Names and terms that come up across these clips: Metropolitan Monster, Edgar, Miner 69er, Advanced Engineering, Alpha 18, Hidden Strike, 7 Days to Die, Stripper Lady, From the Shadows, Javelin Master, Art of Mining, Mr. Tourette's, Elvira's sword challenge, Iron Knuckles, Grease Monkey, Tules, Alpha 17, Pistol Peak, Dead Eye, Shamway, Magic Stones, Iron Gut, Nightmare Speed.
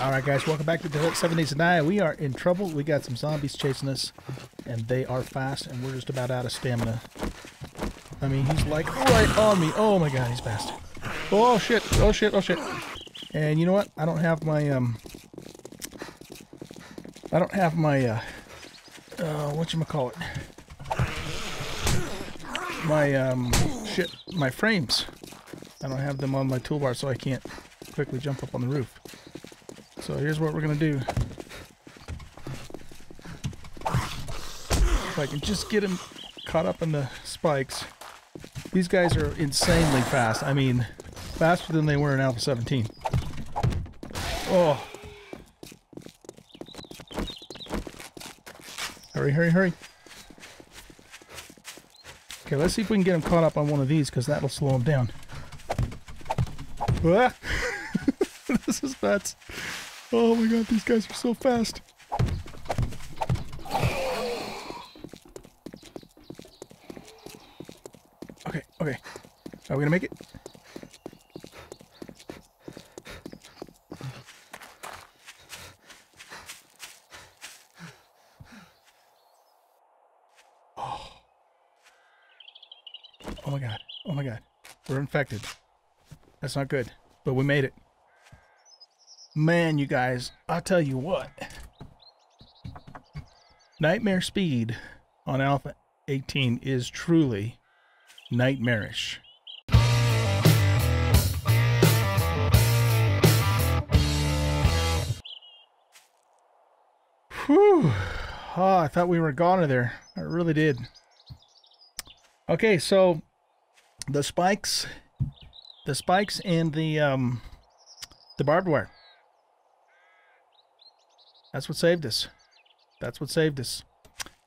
Alright guys, welcome back to the 7 Days to Die. We are in trouble. We got some zombies chasing us, and they are fast, and we're just about out of stamina. I mean, he's like right on me. Oh my god, he's fast. Oh shit, oh shit, oh shit. And you know what? I don't have my, whatchamacallit? My, shit, my frames. I don't have them on my toolbar, so I can't quickly jump up on the roof. So here's what we're gonna do. If I can just get him caught up in the spikes. These guys are insanely fast. I mean, faster than they were in Alpha 17. Oh. Hurry, hurry, hurry. Okay, let's see if we can get him caught up on one of these, because that'll slow him down. Ah. This is nuts. Oh my god, these guys are so fast. Okay, okay. Are we gonna make it? Oh. Oh my god. Oh my god. We're infected. That's not good, but we made it. Man, you guys, I'll tell you what. Nightmare Speed on Alpha 18 is truly nightmarish. Whew. Oh, I thought we were goner there. I really did. Okay, so the spikes and the barbed wire. That's what saved us. That's what saved us.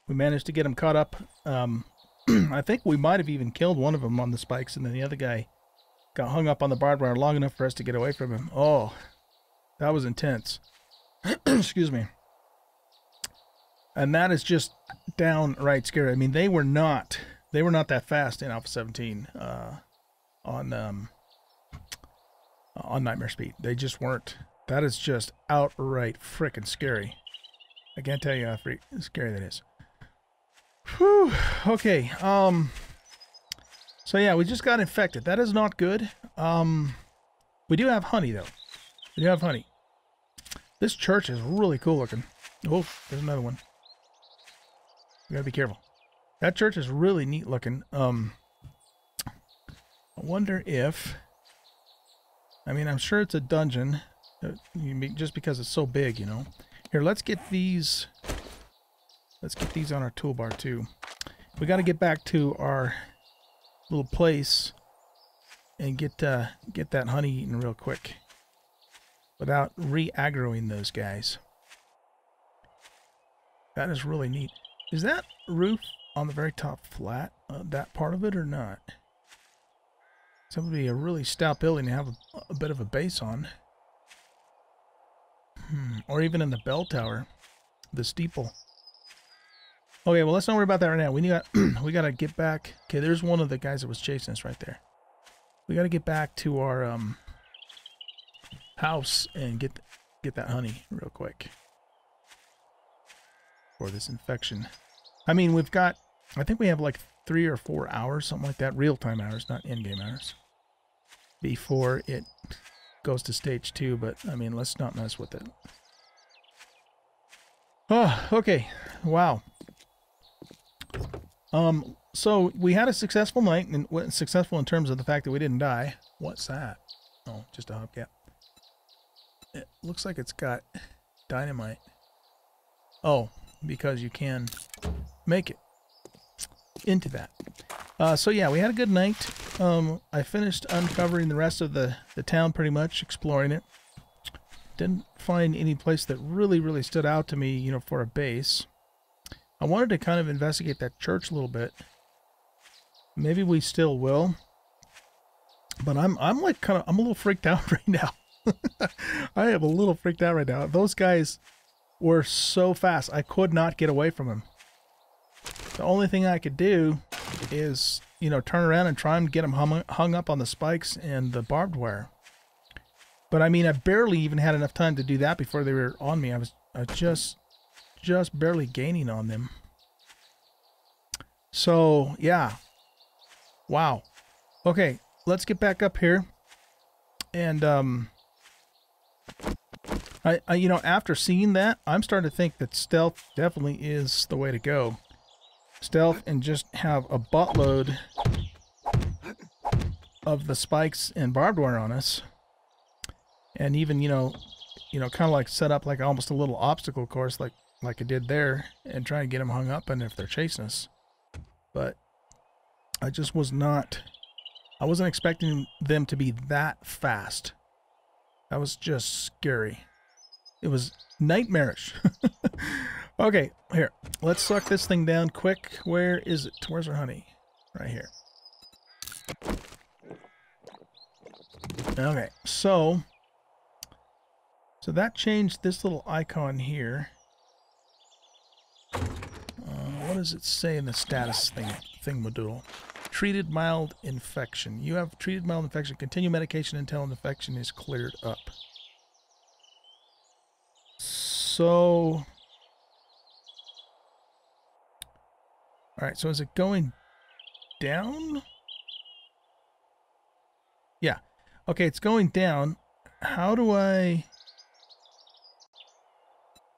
We managed to get him caught up. I think we might have even killed one of them on the spikes, and then the other guy got hung up on the barbed wire long enough for us to get away from him. Oh, that was intense. Excuse me. And that is just downright scary. I mean, they were not that fast in Alpha 17 on Nightmare Speed. They just weren't. That is just outright frickin' scary. I can't tell you how scary that is. Whew. Okay. So yeah, we just got infected. That is not good. We do have honey though. We do have honey. This church is really cool looking. Oh, there's another one. We gotta be careful. That church is really neat looking. I wonder if. I mean, I'm sure it's a dungeon. Just because it's so big, you know. Here, let's get these. Let's get these on our toolbar too. We got to get back to our little place and get that honey eaten real quick without re-aggroing those guys. That is really neat. Is that roof on the very top flat? That part of it or not? It's going to be a really stout building to have a bit of a base on. Or even in the bell tower, the steeple. Okay, well, let's not worry about that right now. We gotta get back. Okay, there's one of the guys that was chasing us right there. We gotta get back to our house and get that honey real quick for this infection. I mean, we've got. I think we have like 3 or 4 hours, something like that, real time hours, not in game hours, before it goes to stage 2, but I mean, let's not mess with it. Oh, okay. Wow. So we had a successful night, and successful in terms of the fact that we didn't die. What's that? Oh, just a hubcap. It looks like it's got dynamite. Oh, because you can make it into that. So yeah, we had a good night. I finished uncovering the rest of the town, pretty much exploring it. Didn't find any place that really stood out to me, you know, for a base. I wanted to kind of investigate that church a little bit. Maybe we still will. But I'm like kind of, I'm a little freaked out right now. I am a little freaked out right now. Those guys were so fast. I could not get away from them. The only thing I could do is, you know, turn around and try and get them hung up on the spikes and the barbed wire. But I mean, I barely even had enough time to do that before they were on me. I was just barely gaining on them. So, yeah. Wow. Okay, let's get back up here. And, I you know, after seeing that, I'm starting to think that stealth definitely is the way to go. Stealth and just have a buttload of the spikes and barbed wire on us. And even, you know, kind of like set up like almost a little obstacle course like I did there and try and get them hung up and if they're chasing us. But I just was not... I wasn't expecting them to be that fast. That was just scary. It was nightmarish. Okay, here. Let's suck this thing down quick. Where is it? Where's our honey? Right here. Okay, so that changed this little icon here. What does it say in the status thing? Thingmadoodle. Treated mild infection. You have treated mild infection. Continue medication until an infection is cleared up. So... Alright, so is it going down? Yeah. Okay, it's going down. How do I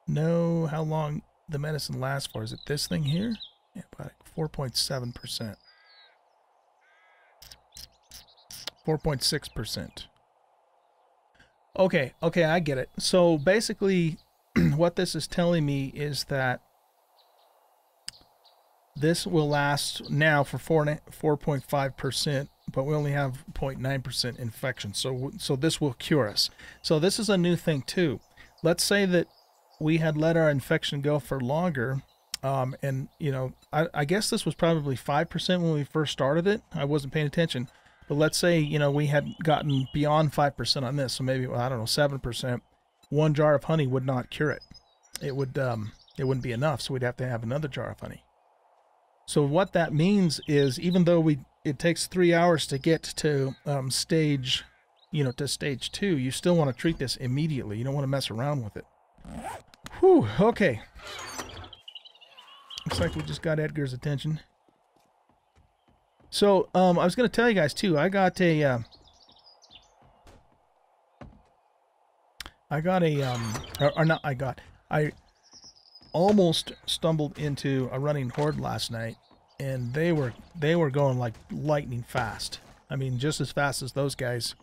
know how long the medicine lasts for? Is it this thing here? Yeah, about 4.7%. 4.6%. Okay, I get it. So basically, what this is telling me is that this will last now for 4.5%, but we only have 0.9% infection. So this will cure us. So this is a new thing too. Let's say that we had let our infection go for longer. And you know, I guess this was probably 5% when we first started it. I wasn't paying attention. But let's say, you know, we had gotten beyond 5% on this, so maybe, well, I don't know, 7%. One jar of honey would not cure it. It wouldn't be enough, so we'd have to have another jar of honey. So what that means is, even though it takes 3 hours to get to stage 2, you still want to treat this immediately. You don't want to mess around with it. Whew, okay. Looks like we just got Edgar's attention. So, I was going to tell you guys, too, I almost stumbled into a running horde last night, and they were going like lightning fast. I mean, just as fast as those guys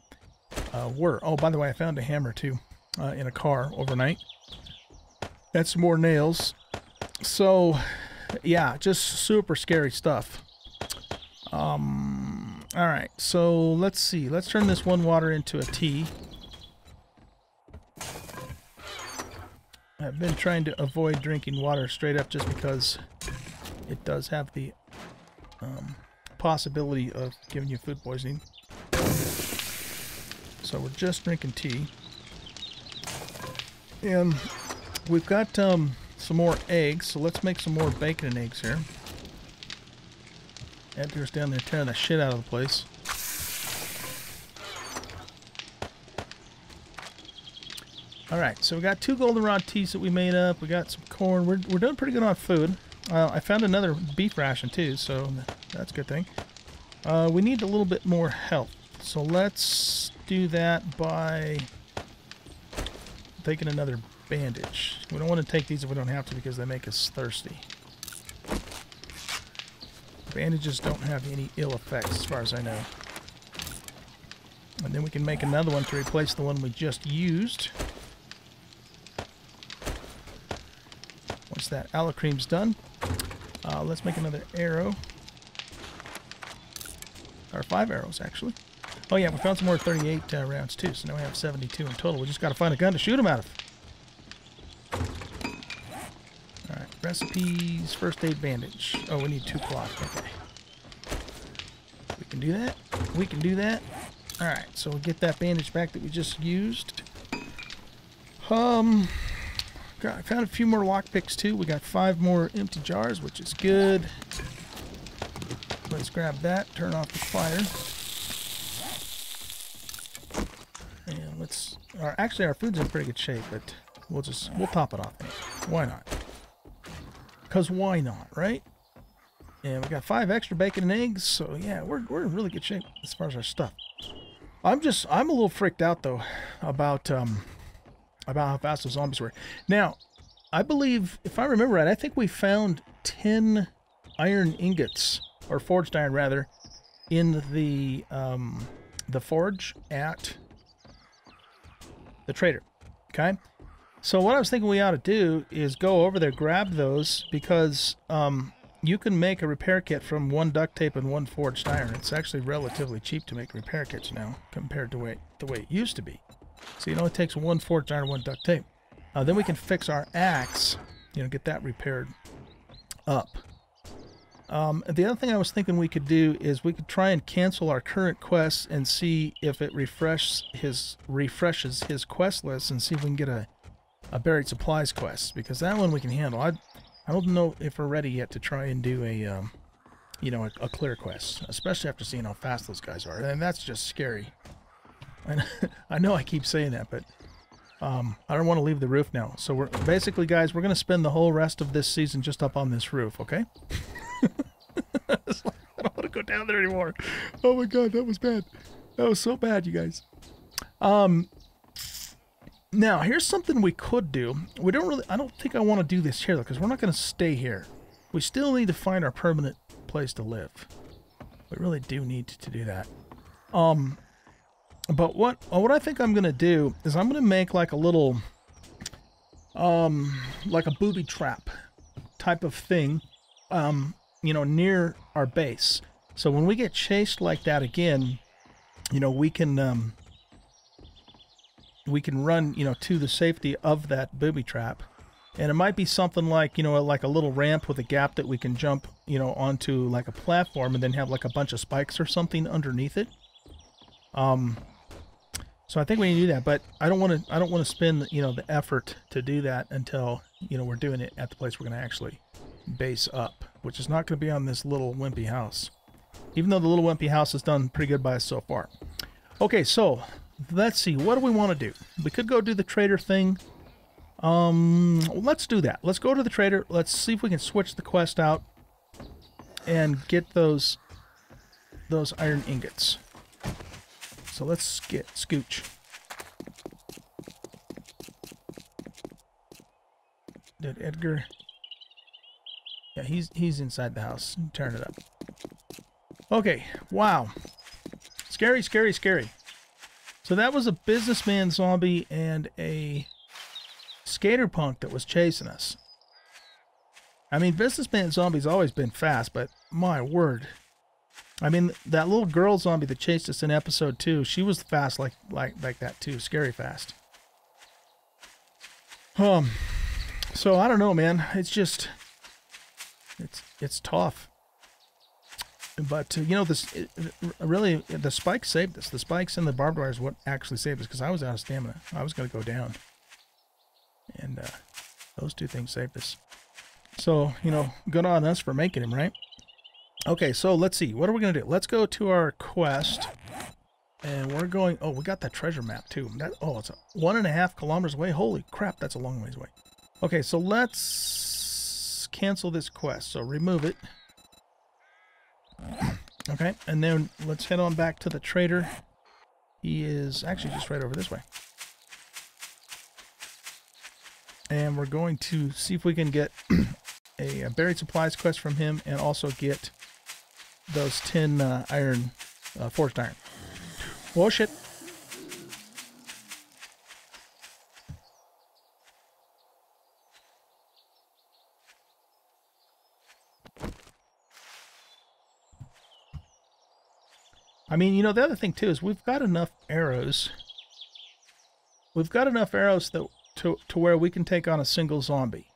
were. Oh, by the way, I found a hammer, too, in a car overnight. That's more nails. So, yeah, just super scary stuff. All right, so let's see. Let's turn this one water into a tea. I've been trying to avoid drinking water straight up just because it does have the possibility of giving you food poisoning. So we're just drinking tea. And we've got some more eggs, so let's make some more bacon and eggs here. Edgar's down there tearing the shit out of the place. Alright, so we got 2 goldenrod teas that we made up. We got some corn. We're doing pretty good on food. I found another beef ration too, so that's a good thing. We need a little bit more health. So let's do that by taking another bandage. We don't want to take these if we don't have to because they make us thirsty. Bandages don't have any ill effects as far as I know. And then we can make another one to replace the one we just used. Once that aloe cream's done, let's make another arrow. Or 5 arrows, actually. Oh yeah, we found some more 38 rounds too, so now we have 72 in total. We just got to find a gun to shoot them out of. Recipes, first aid bandage. Oh, we need 2 cloth. Okay. We can do that. We can do that. Alright, so we'll get that bandage back that we just used. God, I found a few more lockpicks too. We got 5 more empty jars, which is good. Let's grab that, turn off the fire. And let's Actually, our food's in pretty good shape, but we'll top it off. Why not? Because why not, right? And we got 5 extra bacon and eggs, so yeah, we're in really good shape as far as our stuff. I'm a little freaked out though about how fast those zombies were. Now, I believe, if I remember right, I think we found 10 iron ingots, or forged iron rather, in the forge at the trader. Okay. So what I was thinking we ought to do is go over there, grab those, because you can make a repair kit from 1 duct tape and 1 forged iron. It's actually relatively cheap to make repair kits now compared to the way it used to be. So you know, it takes 1 forged iron, 1 duct tape. Then we can fix our axe, you know, get that repaired up. The other thing I was thinking we could do is we could try and cancel our current quests and see if it refreshes his quest list and see if we can get a buried supplies quest, because that one we can handle. I don't know if we're ready yet to try and do a clear quest, especially after seeing how fast those guys are. And that's just scary. And I know I keep saying that, but I don't want to leave the roof now. So we're basically, guys, we're going to spend the whole rest of this season just up on this roof, okay? It's like, I don't want to go down there anymore. Oh my god, that was bad. That was so bad, you guys. Now, here's something we could do. I don't think I want to do this here, though, because we're not going to stay here. We still need to find our permanent place to live. We really do need to do that. But what I think I'm going to do is I'm going to make like a little, like a booby trap type of thing, you know, near our base. So when we get chased like that again, you know, we can run, you know, to the safety of that booby trap. And it might be something like, you know, like a little ramp with a gap that we can jump, you know, onto like a platform and then have like a bunch of spikes or something underneath it. So I think we need to do that, but I don't want to spend, you know, the effort to do that until, you know, we're doing it at the place we're going to actually base up, which is not going to be on this little wimpy house, even though the little wimpy house has done pretty good by us so far. Okay, so let's see, what do we want to do? We could go do the trader thing. Let's do that. Let's go to the trader. Let's see if we can switch the quest out and get those iron ingots. So let's get scooch. Dead Edgar. Yeah, he's inside the house. Turn it up. Okay. Wow. Scary, scary, scary. So that was a businessman zombie and a skater punk that was chasing us. I mean, businessman zombie's always been fast, but my word. I mean, that little girl zombie that chased us in episode 2, she was fast like that too, scary fast. So I don't know, man. It's just it's tough. But, you know, really, the spikes saved us. The spikes and the barbed wire is what actually saved us, because I was out of stamina. I was going to go down. And those two things saved us. So, you know, good on us for making him, right? Okay, so let's see. What are we going to do? Let's go to our quest. And we're going... Oh, we got that treasure map, too. It's 1.5 kilometers away. Holy crap, that's a long ways away. Okay, so let's cancel this quest. So remove it. Okay, and then let's head on back to the trader. He is actually just right over this way. And we're going to see if we can get a buried supplies quest from him and also get those 10 forged iron. Whoa, shit. I mean, you know, the other thing, too, is we've got enough arrows. We've got enough arrows that, to where we can take on a single zombie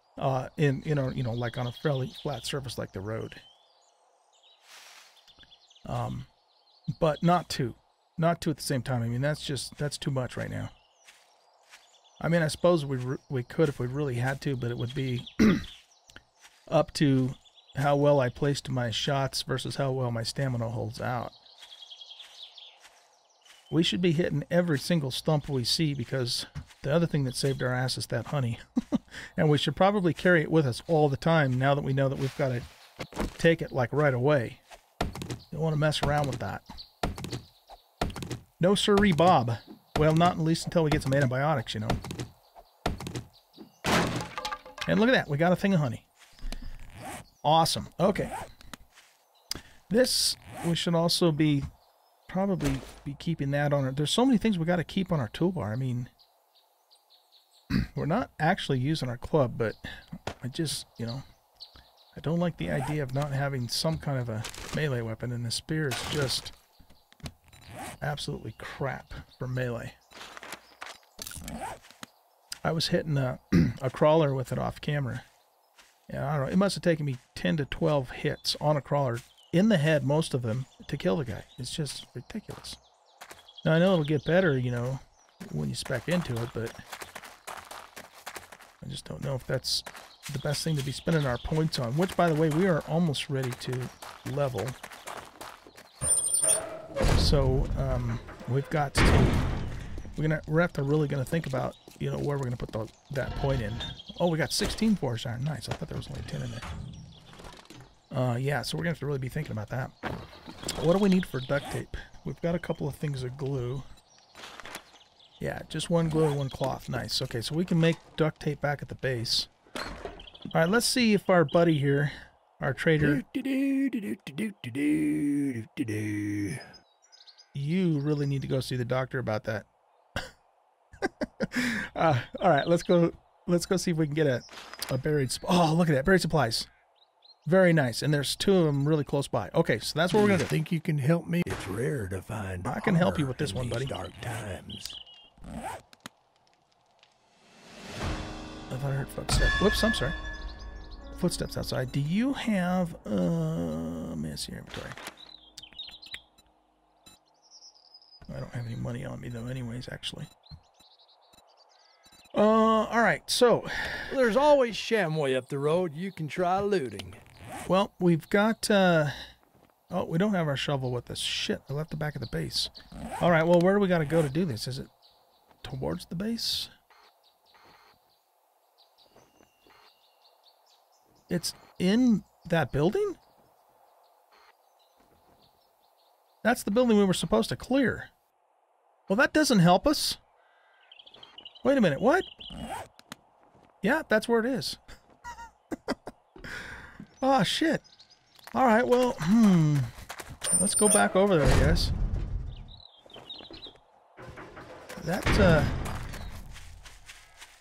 in like on a fairly flat surface like the road. But not two at the same time. I mean, that's too much right now. I mean, I suppose we could if we really had to, but it would be up to how well I placed my shots versus how well my stamina holds out. We should be hitting every single stump we see, because the other thing that saved our ass is that honey. And we should probably carry it with us all the time now that we know that we've got to take it like right away. Don't want to mess around with that. No siree, Bob. Well, not at least until we get some antibiotics, you know. And look at that. We got a thing of honey. Awesome. Okay. This, we should also be probably be keeping that on our... There's so many things we got to keep on our toolbar. I mean, we're not actually using our club, but I just, you know, I don't like the idea of not having some kind of a melee weapon, and the spear is just absolutely crap for melee. I was hitting a crawler with it off camera. Yeah, I don't know. It must have taken me 10 to 12 hits on a crawler in the head, most of them, to kill the guy. It's just ridiculous. Now, I know it'll get better, you know, when you spec into it, but I just don't know if that's the best thing to be spending our points on. Which, by the way, we are almost ready to level. So, we've got to... We're really gonna think about, you know, where we're gonna put that point in. Oh, we got 16 forged iron. Nice. I thought there was only 10 in there. Yeah, so we're gonna have to really be thinking about that. What do we need for duct tape? We've got a couple of things of glue. Yeah, just one glue and one cloth. Nice. Okay, so we can make duct tape back at the base. All right, let's see if our buddy here, our trader, you really need to go see the doctor about that. All right, let's go see if we can get a buried... Oh, look at that, buried supplies. Very nice, and there's two of them really close by. Okay, so that's what we're gonna do. Think you can help me? It's rare to find. I can help you with this one, buddy. Dark times. I thought I heard footsteps. Whoops, I'm sorry. Footsteps outside. Do you have... let me see your inventory. I don't have any money on me, though, anyways, actually. All right, so... There's always Shamway up the road. You can try looting. Well, we've got... oh, we don't have our shovel with us. Shit, I left the back of the base. All right, well, where do we got to go to do this? Is it towards the base? It's in that building? That's the building we were supposed to clear. Well, that doesn't help us. Wait a minute, what? Yeah, that's where it is. Oh, shit. All right, well, let's go back over there, I guess. That,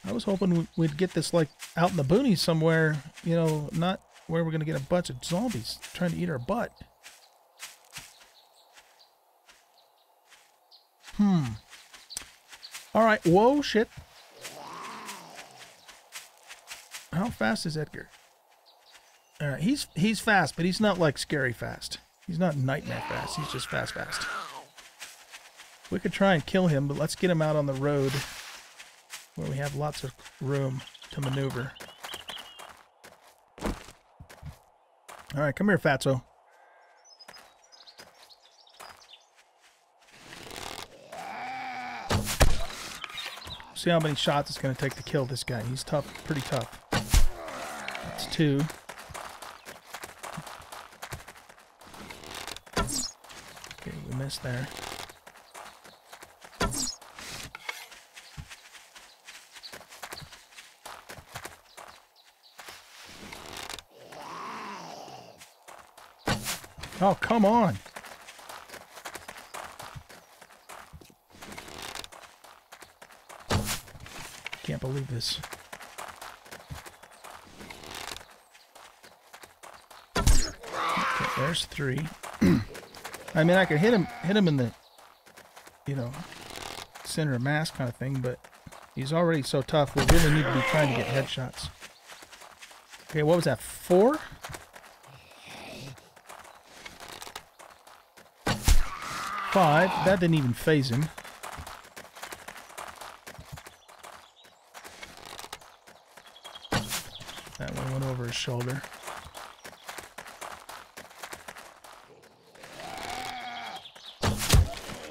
I was hoping we'd get this, like, out in the boonies somewhere, you know, not where we're going to get a bunch of zombies trying to eat our butt. All right. Whoa, shit. How fast is Edgar? All right, he's fast, but he's not, like, scary fast. He's not nightmare fast. He's just fast. We could try and kill him, but let's get him out on the road, where we have lots of room to maneuver. All right, come here, Fatso. See how many shots it's going to take to kill this guy. He's tough, pretty tough. That's two. Okay, we missed there. Oh, come on. Can't believe this. Okay, there's three. I mean, I could hit him in the, you know, center of mass kind of thing, but he's already so tough. We really need to be trying to get headshots. Okay, what was that? Four? Five. That didn't even phase him. That one went over his shoulder.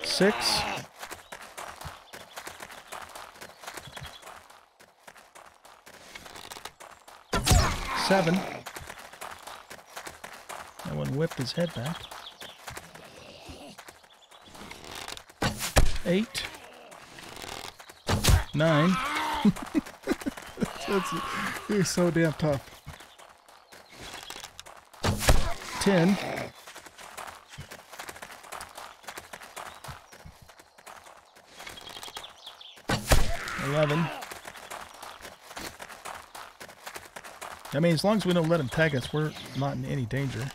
Six. 7. That one whipped his head back. 8. 9. He's so damn tough. 10. 11. I mean, as long as we don't let him tag us, we're not in any danger.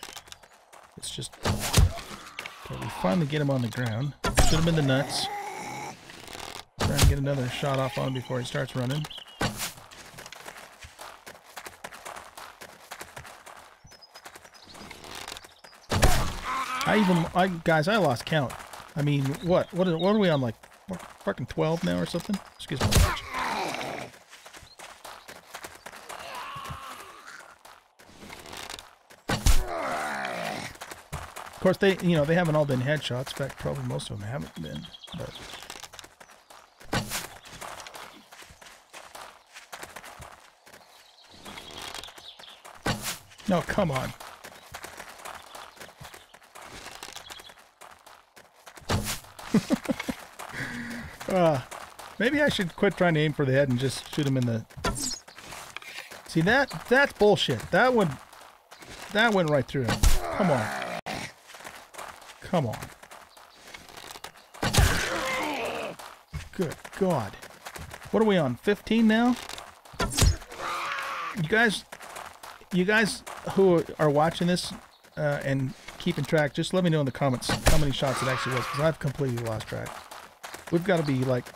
It's just... Okay, we finally get him on the ground. Shoot him in the nuts. Try and get another shot off on him before he starts running. Guys, I lost count. I mean, what are we on, like, fucking 12 now or something? Excuse me. Of course, they, you know, they haven't all been headshots. In fact, probably most of them haven't been. But no, come on. Maybe I should quit trying to aim for the head and just shoot him in the... See, that's bullshit. That went right through him. Come on. Come on. Good God. What are we on, 15 now? You guys who are watching this and keeping track, just let me know in the comments how many shots it actually was, because I've completely lost track. We've got to be, like,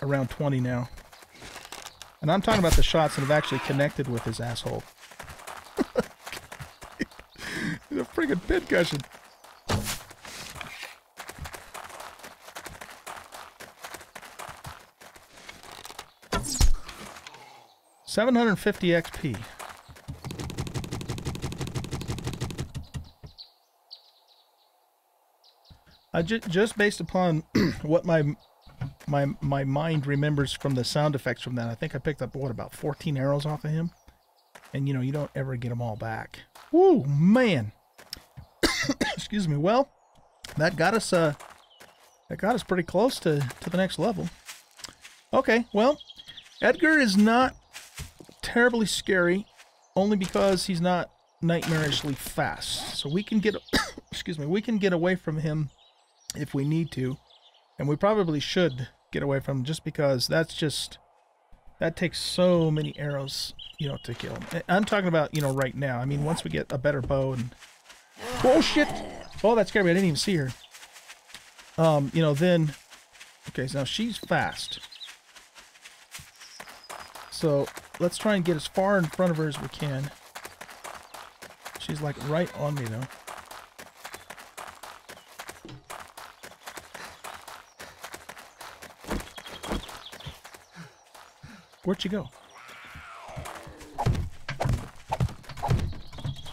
around 20 now. And I'm talking about the shots that have actually connected with his asshole. He's a friggin' pin cushion. $750 XP. Just based upon what my mind remembers from the sound effects from that, I think I picked up, what, about 14 arrows off of him? And, you know, you don't ever get them all back. Woo, man! Excuse me. Well, that got us pretty close to the next level. Okay, well, Edgar is not terribly scary, only because he's not nightmarishly fast. So we can get, excuse me, we can get away from him if we need to. And we probably should get away from him, just because that takes so many arrows, you know, to kill him. I'm talking about, you know, right now. I mean, once we get a better bow and... Oh, shit! Oh, that scared me. I didn't even see her. You know, then... Okay, so now she's fast. So, let's try and get as far in front of her as we can. She's, like, right on me, though. Where'd she go?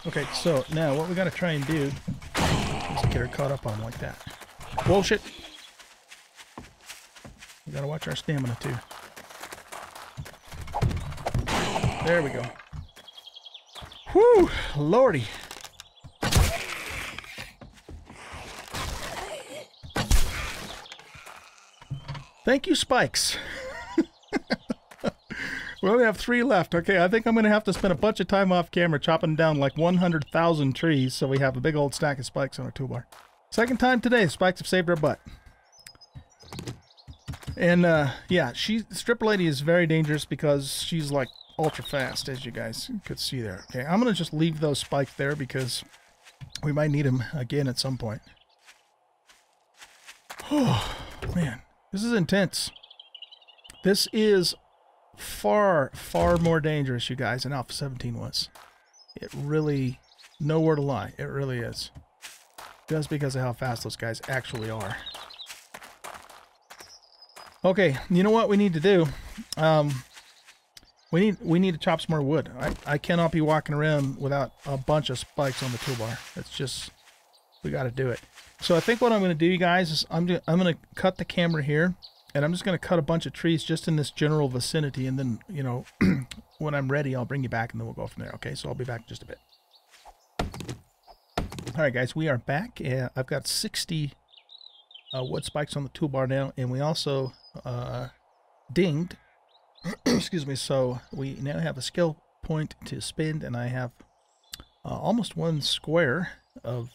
Okay, so now what we gotta try and do is get her caught up on him like that. Bullshit! We gotta watch our stamina too. There we go. Whew! Lordy! Thank you, Spikes! We only have 3 left. Okay, I think I'm going to have to spend a bunch of time off camera chopping down like 100,000 trees so we have a big old stack of spikes on our toolbar. Second time today, spikes have saved our butt. And, yeah, Stripper Lady is very dangerous because she's, like, ultra fast, as you guys could see there. Okay, I'm going to just leave those spikes there because we might need them again at some point. Oh, man. This is intense. This is... far, far more dangerous, you guys, than Alpha 17 was. It really, nowhere to lie, it really is. Just because of how fast those guys actually are. Okay, you know what we need to do? We need to chop some more wood. I cannot be walking around without a bunch of spikes on the toolbar. That's just, we got to do it. So I think what I'm going to do, you guys, is I'm going to cut the camera here. And I'm just going to cut a bunch of trees just in this general vicinity, and then, you know, when I'm ready, I'll bring you back, and then we'll go from there, okay? So I'll be back in just a bit. All right, guys, we are back. I've got 60 wood spikes on the toolbar now, and we also dinged. Excuse me. So we now have a skill point to spend, and I have almost one square of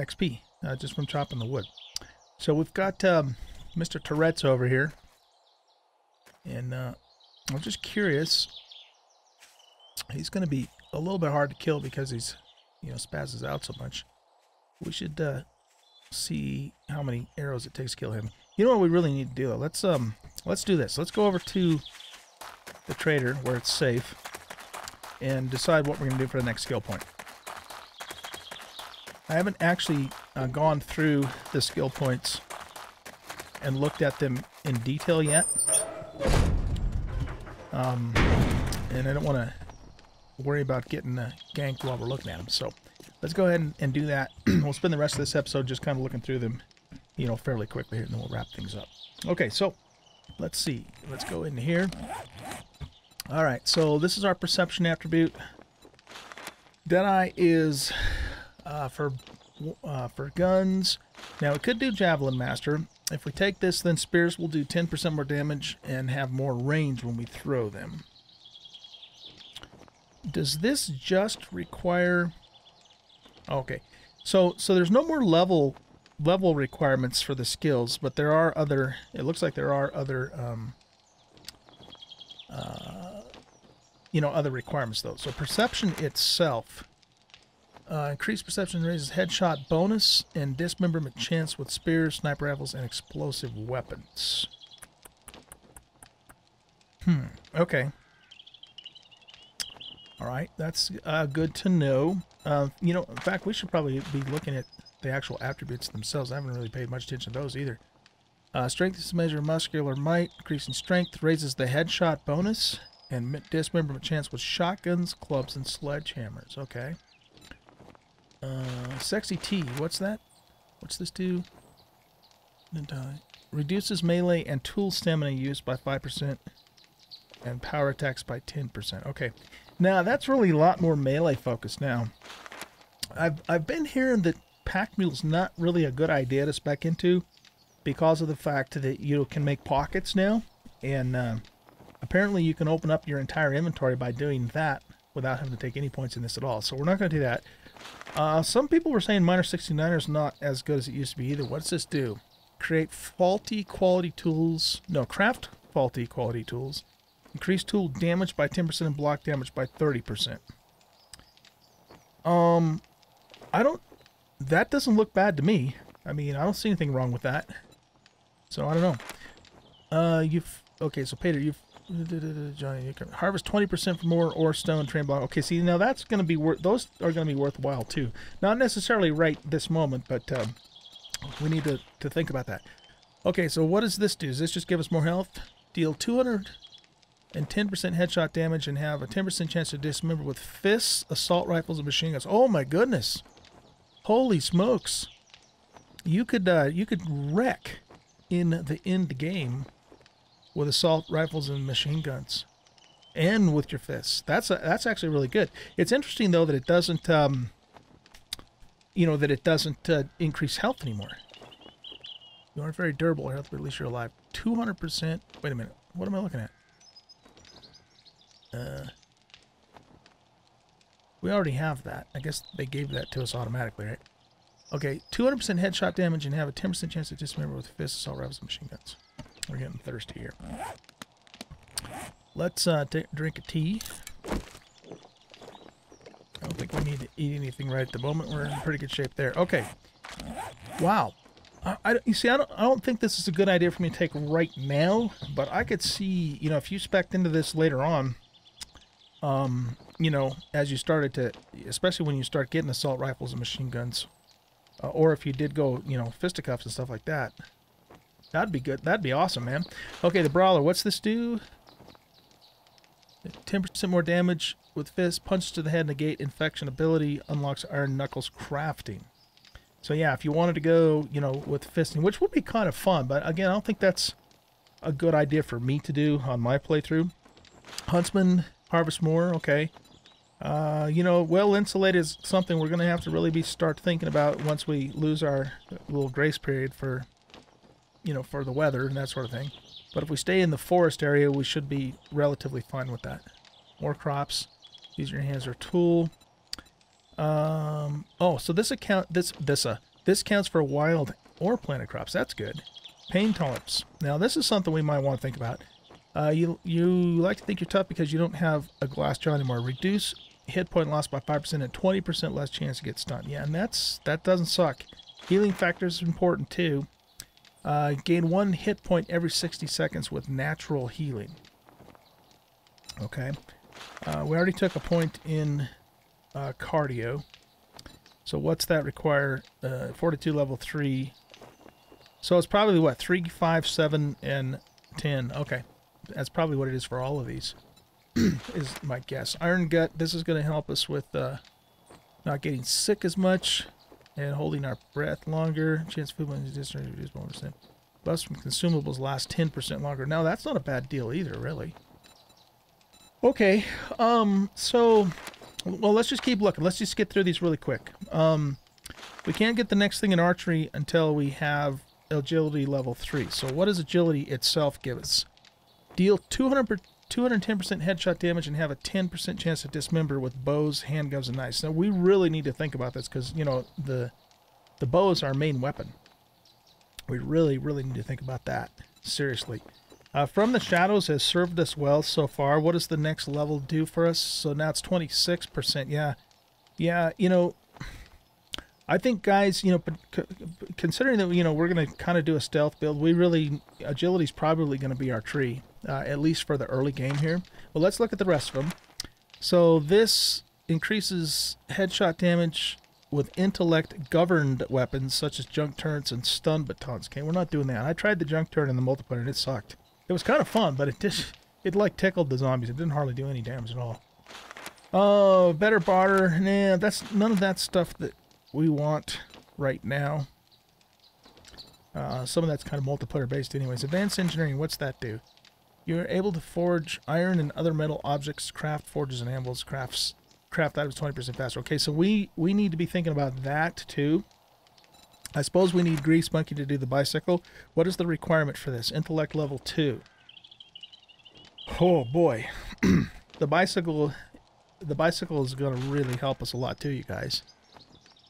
XP just from chopping the wood. So we've got Mr. Tourette's over here, and I'm just curious. He's going to be a little bit hard to kill because he's, you know, spazzes out so much. We should see how many arrows it takes to kill him. You know what we really need to do? Let's do this. Let's go over to the trader where it's safe and decide what we're going to do for the next skill point. I haven't actually gone through the skill points and looked at them in detail yet. And I don't want to worry about getting ganked while we're looking at them. So let's go ahead and do that. We'll spend the rest of this episode just kind of looking through them, you know, fairly quickly here, and then we'll wrap things up. Okay, so let's see. Let's go in here. All right, so this is our perception attribute. Dead Eye is... for guns. Now, we could do Javelin Master. If we take this, then spears will do 10% more damage and have more range when we throw them. Does this just require... Okay. So there's no more level requirements for the skills, but there are other... It looks like there are other... you know, other requirements, though. So perception itself... increased perception raises headshot bonus and dismemberment chance with spears, sniper rifles, and explosive weapons. Okay. All right, that's good to know. You know, in fact, we should probably be looking at the actual attributes themselves. I haven't really paid much attention to those either. Strength is a measure of muscular might. Increasing strength raises the headshot bonus and dismemberment chance with shotguns, clubs, and sledgehammers. Okay. Sexy T, what's that? What's this do? Reduces melee and tool stamina use by 5% and power attacks by 10%. Okay. Now, that's really a lot more melee focused now. I've been hearing that Pack Mule's not really a good idea to spec into because of the fact that you can make pockets now, and apparently you can open up your entire inventory by doing that without having to take any points in this at all. So we're not going to do that. Some people were saying Miner 69er is not as good as it used to be either. What's this do? Create faulty quality tools. No, craft faulty quality tools. Increase tool damage by 10% and block damage by 30%. I don't... That doesn't look bad to me. I mean, I don't see anything wrong with that. So, I don't know. Okay, so Peter, you've... Johnny, you can harvest 20% for more ore, stone, train block. Okay, see, now that's going to be worth... Those are going to be worthwhile, too. Not necessarily right this moment, but we need to think about that. Okay, so what does this do? Does this just give us more health? Deal 210% headshot damage and have a 10% chance to dismember with fists, assault rifles, and machine guns. Oh, my goodness. Holy smokes. You could wreck in the end game with assault rifles and machine guns, and with your fists. That's actually really good. It's interesting though that it doesn't, you know, that it doesn't increase health anymore. You aren't very durable health, but at least you're alive. 200%. Wait a minute. What am I looking at? We already have that. I guess they gave that to us automatically, right? Okay, 200% headshot damage and have a 10% chance to dismember with fists, assault rifles, and machine guns. We're getting thirsty here. Let's drink a tea. I don't think we need to eat anything right at the moment. We're in pretty good shape there. Okay. Wow. You see, I don't think this is a good idea for me to take right now, but I could see, you know, if you spec'd into this later on, you know, as you started to, especially when you start getting assault rifles and machine guns, or if you did go, you know, fisticuffs and stuff like that, that'd be good. That'd be awesome, man. Okay, the Brawler. What's this do? 10% more damage with fist. Punches to the head negate infection ability. Unlocks Iron Knuckles crafting. So yeah, if you wanted to go, you know, with fisting, which would be kind of fun, but again, I don't think that's a good idea for me to do on my playthrough. Huntsman, harvest more, okay. You know, well insulated is something we're going to have to really start thinking about once we lose our little grace period for, you know, for the weather and that sort of thing. But if we stay in the forest area, we should be relatively fine with that. More crops. Use your hands or tool. Oh, so this account, this counts for wild or planted crops. That's good. Pain tolerance. Now this is something we might want to think about. You like to think you're tough because you don't have a glass jaw anymore. Reduce hit point loss by 5% and 20% less chance to get stunned. Yeah, and that doesn't suck. Healing factor is important too. Gain 1 hit point every 60 seconds with natural healing. Okay. We already took a point in cardio. So what's that require? Fortitude level 3. So it's probably what? 3, 5, 7, and 10. Okay. That's probably what it is for all of these, is my guess. Iron Gut, this is going to help us with not getting sick as much and holding our breath longer. Chance food when it's reduced 1%. Buffs from consumables last 10% longer. Now, that's not a bad deal either, really. Okay, so, well, let's just keep looking. Let's just get through these really quick. We can't get the next thing in archery until we have agility level 3. So what does agility itself give us? Deal 210% headshot damage and have a 10% chance to dismember with bows, handguns, and knives. Now, we really need to think about this because, you know, the bow is our main weapon. We really, really need to think about that. Seriously. From the Shadows has served us well so far. What does the next level do for us? So now it's 26%. Yeah. Yeah, you know, I think, guys, you know, considering that, you know, we're going to kind of do a stealth build, we really, agility's probably going to be our tree, at least for the early game here. Well, let's look at the rest of them. So this increases headshot damage with intellect-governed weapons such as junk turrets and stun batons. Okay, we're not doing that. I tried the junk turret in the multiplayer, and it sucked. It was kind of fun, but it just, it like tickled the zombies. It didn't hardly do any damage at all. Oh, better barter. Nah, that's none of that stuff that we want right now. Some of that's kind of multiplayer based anyways. Advanced Engineering, what's that do? You're able to forge iron and other metal objects, craft forges and anvils, craft items 20% faster. Okay, so we need to be thinking about that too. I suppose we need Grease Monkey to do the bicycle. What is the requirement for this? Intellect level 2. Oh boy. The bicycle is going to really help us a lot too, you guys.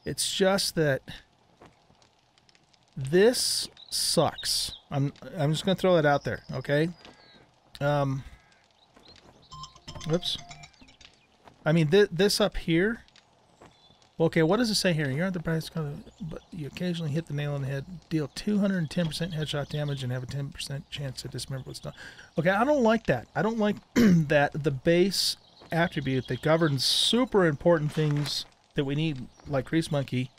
It's just that this sucks. I'm just gonna throw that out there, okay? Whoops. I mean this up here. Okay, what does it say here? You're at the price, but you occasionally hit the nail on the head. Deal 210% headshot damage and have a 10% chance to dismember what's done. Okay, I don't like that. I don't like that the base attribute that governs super important things that we need, like Grease Monkey,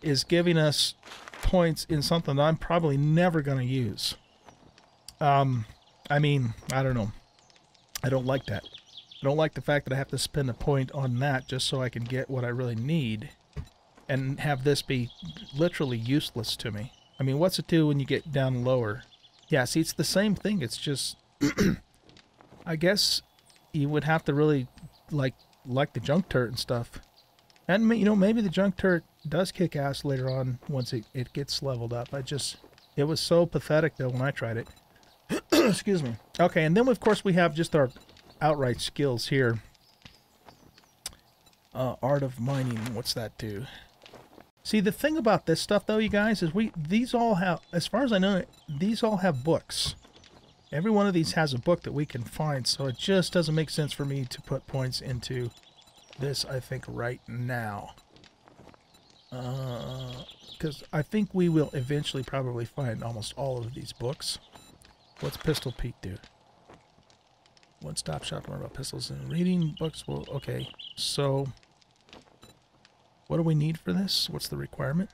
is giving us points in something that I'm probably never going to use. I mean, I don't know. I don't like that. I don't like the fact that I have to spend a point on that just so I can get what I really need and have this be literally useless to me. I mean, what's it do when you get down lower? Yeah, see, it's the same thing. It's just, I guess you would have to really like the junk turret and stuff. And, you know, maybe the junk turret does kick ass later on once it gets leveled up. It was so pathetic, though, when I tried it. Excuse me. Okay, and then, of course, we have just our outright skills here. Art of Mining, what's that do? See, the thing about this stuff, though, you guys, is these all have, as far as I know, these all have books. Every one of these has a book that we can find, so it just doesn't make sense for me to put points into this, I think, right now, because I think we will eventually probably find almost all of these books. What's Pistol Peak do? One-stop shop, learn about pistols and reading books. Well, okay, so what do we need for this? What's the requirement?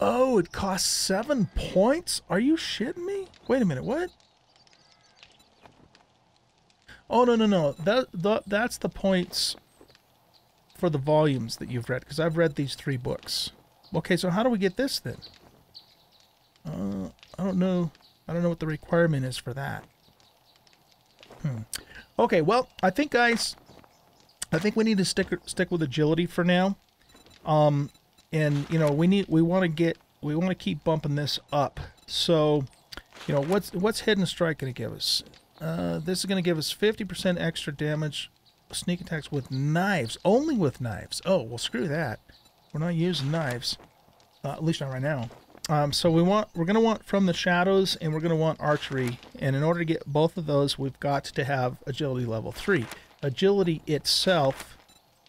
Oh, it costs 7 points? Are you shitting me? Wait a minute, what? Oh, no, no, no. That's the points for the volumes that you've read, because I've read these three books. Okay, so how do we get this, then? I don't know. I don't know what the requirement is for that. Okay, well, I think, guys, I think we need to stick with agility for now. And, you know, we want to keep bumping this up. So, you know, what's Hidden Strike going to give us? This is going to give us 50% extra damage, sneak attacks with knives, only with knives. Oh, well, screw that. We're not using knives, at least not right now. So we're going to want From the Shadows, and we're going to want Archery. And in order to get both of those, we've got to have Agility level 3. Agility itself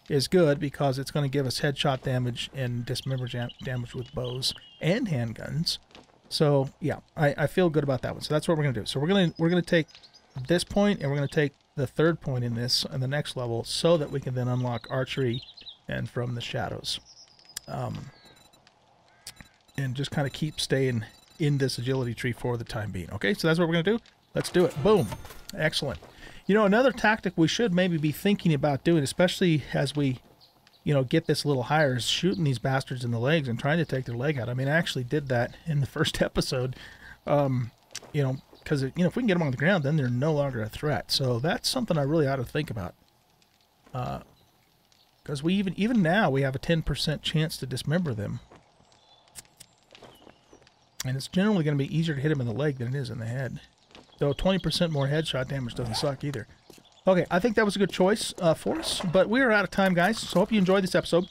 is good because it's going to give us headshot damage and dismember damage with bows and handguns. So yeah, I feel good about that one. So that's what we're going to do. So we're going to take this point, and we're going to take the third point in this on the next level, so that we can then unlock Archery and From the Shadows. And just kind of keep staying in this agility tree for the time being. Okay, so that's what we're going to do. Let's do it. Boom. Excellent. You know, another tactic we should maybe be thinking about doing, especially as we, you know, get this a little higher, is shooting these bastards in the legs and trying to take their leg out. I mean, I actually did that in the first episode, you know, because, you know, if we can get them on the ground, then they're no longer a threat. So that's something I really ought to think about. Because we even now, we have a 10% chance to dismember them. And it's generally going to be easier to hit them in the leg than it is in the head. So 20% more headshot damage doesn't suck either. Okay, I think that was a good choice for us. But we are out of time, guys. So hope you enjoyed this episode.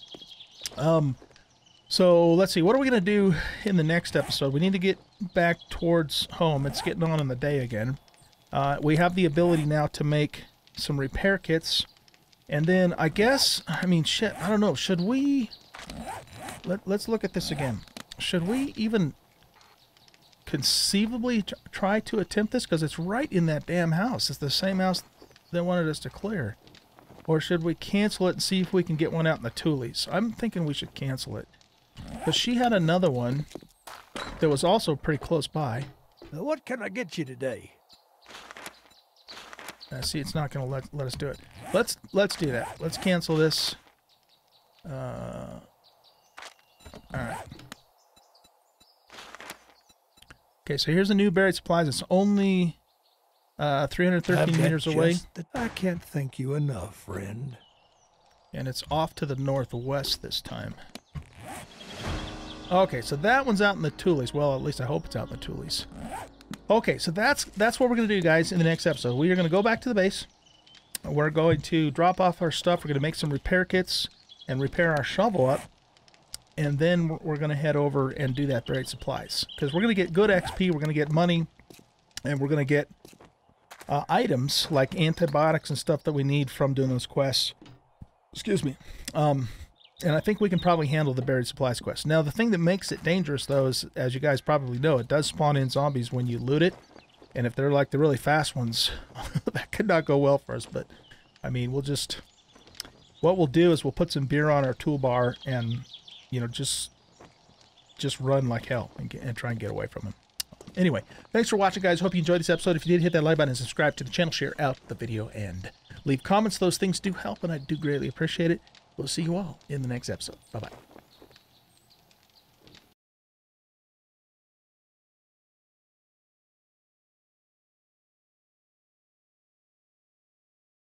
So let's see. What are we going to do in the next episode? We need to get back towards home. It's getting on in the day again. We have the ability now to make some repair kits. And then I guess, I mean, shit, I don't know. Should we... Let's look at this again. Should we even... conceivably try to attempt this, because it's right in that damn house. It's the same house they wanted us to clear. Or should we cancel it and see if we can get one out in the Tules? I'm thinking we should cancel it. But she had another one that was also pretty close by. Now what can I get you today? See, it's not going to let us do it. Let's do that. Let's cancel this. All right. Okay, so here's the new buried supplies. It's only 313 meters away. I can't thank you enough, friend. And it's off to the northwest this time. Okay, so that one's out in the Tules. Well, at least I hope it's out in the Tules. Okay, so that's what we're going to do, guys, in the next episode. We are going to go back to the base. We're going to drop off our stuff. We're going to make some repair kits and repair our shovel up. And then we're going to head over and do that buried supplies, because we're going to get good XP, we're going to get money, and we're going to get items like antibiotics and stuff that we need from doing those quests. Excuse me. And I think we can probably handle the buried supplies quest. Now, the thing that makes it dangerous, though, is, as you guys probably know, it does spawn in zombies when you loot it. And if they're like the really fast ones, that could not go well for us. But, I mean, we'll just... What we'll do is we'll put some beer on our toolbar and... you know, just run like hell and try and get away from him. Anyway, thanks for watching, guys. Hope you enjoyed this episode. If you did, hit that like button and subscribe to the channel. Share out the video and leave comments. Those things do help, and I do greatly appreciate it. We'll see you all in the next episode. Bye-bye.